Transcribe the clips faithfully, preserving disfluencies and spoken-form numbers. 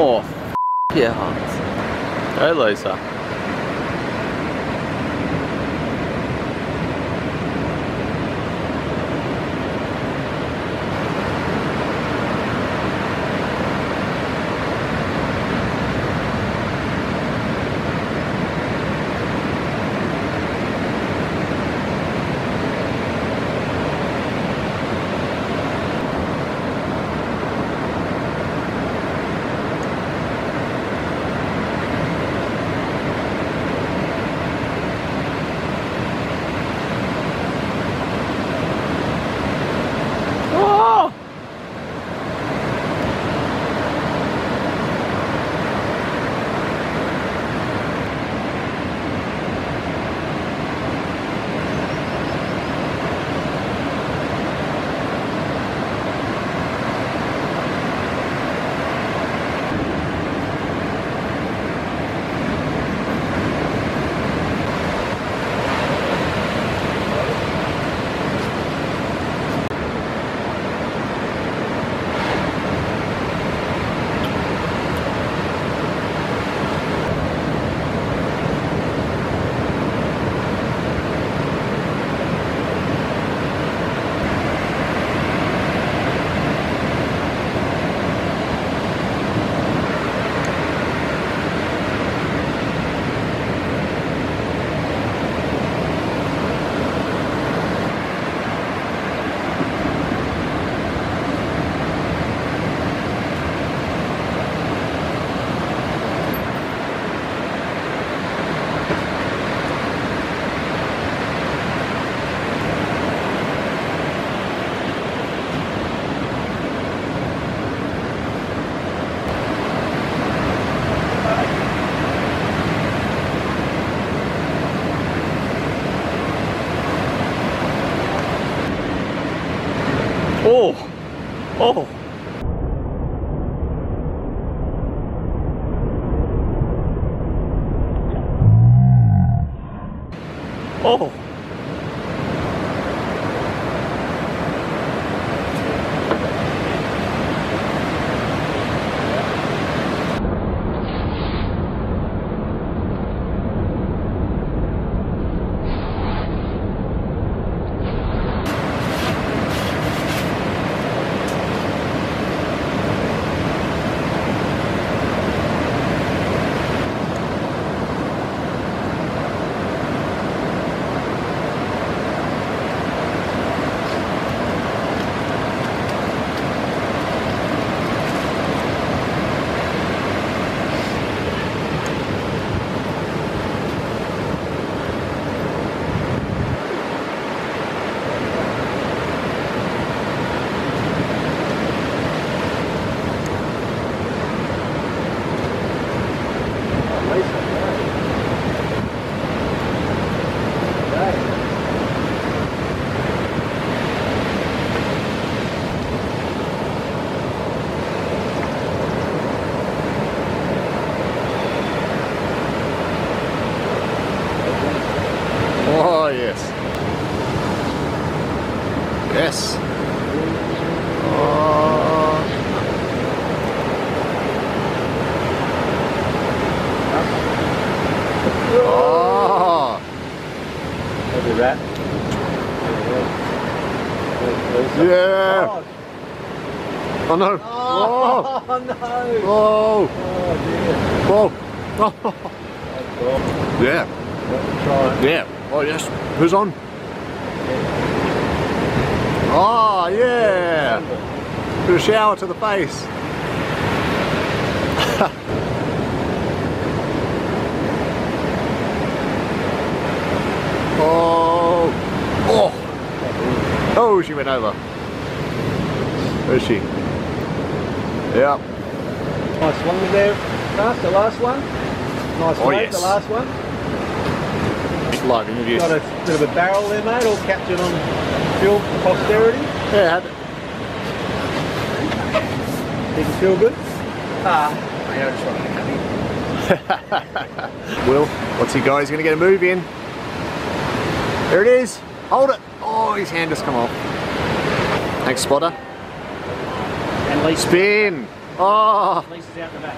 Oh, f*** yeah, Hans. Hey, Lisa. Oh! Oh! Oh! Oh, yes. Yes. Oh. Oh. That'll be that. Yeah. Oh, no. Oh, oh. No. Oh. Oh, dear. Oh. Yeah. Yeah. Oh yes. Who's on? Oh yeah. Do a shower to the face. Oh. Oh. Oh, she went over. Where's she? Yeah. Nice one there. That's the last one. Nice one. Oh, yes. The last one. live interview. Got a bit of a barrel there, mate, all captured on film for posterity. Yeah, have it. Did you feel good? Ah, uh, I just want to be happy. Will, what's he got? He's going to get a move in. There it is. Hold it. Oh, his hand just come off. Thanks, spotter. And Lee. Spin. Oh. Lisa's out the back.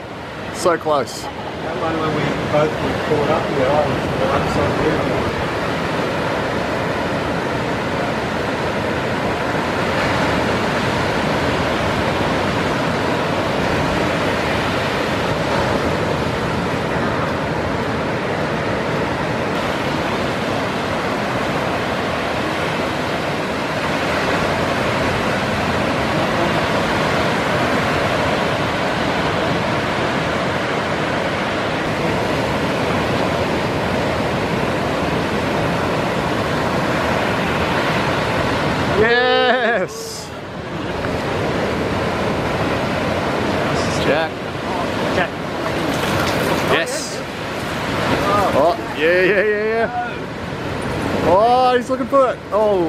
So close. That one when we both were caught up, yeah, I was the right side of Yes! This is Jack. Jack. Yes! Oh, yeah, yeah, yeah, yeah. Oh, he's looking for it. Oh!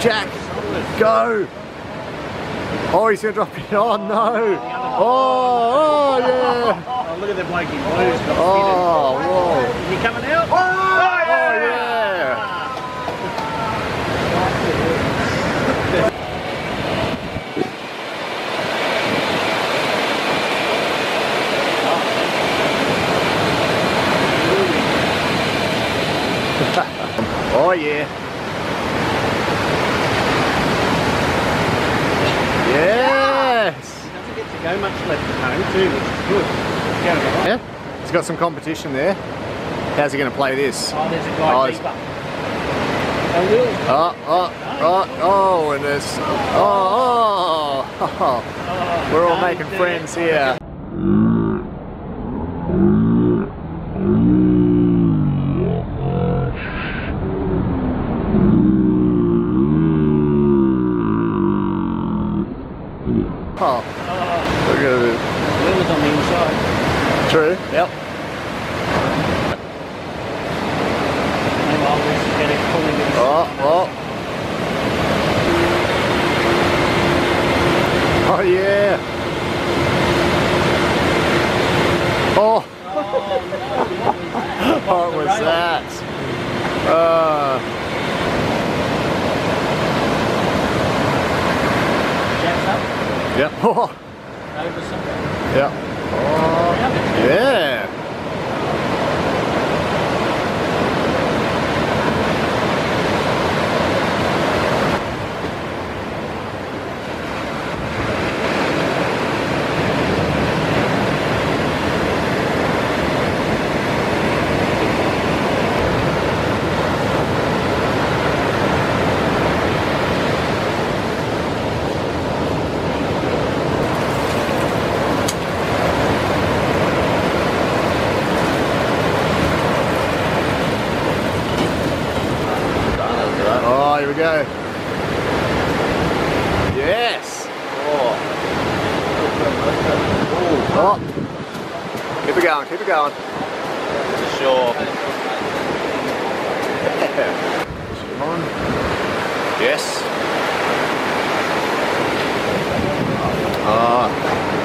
Jack, go! Oh, he's gonna drop it. Oh no! Oh, oh yeah! Oh, look at the bloke in blue. Oh, whoa! Is he coming out? Oh, oh yeah! Oh yeah! Yes! He doesn't get to go much left at home too, which is good. Yeah, he's got some competition there. How's he going to play this? Oh, there's a guy oh, deeper. Oh, oh, oh, oh, and there's... Oh, oh, oh, oh. We're all making friends here. Oh, look at it. It was on the inside. True. Yep. Oh, oh. Oh yeah. Oh. What was that? Uh. Yep. Oh. Yep. Oh. Yeah. Go. Yes! Oh. Oh. Keep it going, keep it going. For sure. Yes. Ah. Oh.